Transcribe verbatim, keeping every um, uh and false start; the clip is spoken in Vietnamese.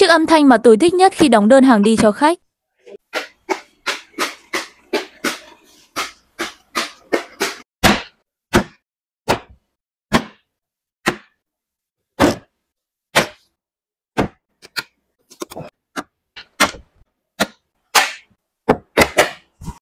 Chiếc âm thanh mà tôi thích nhất khi đóng đơn hàng đi cho khách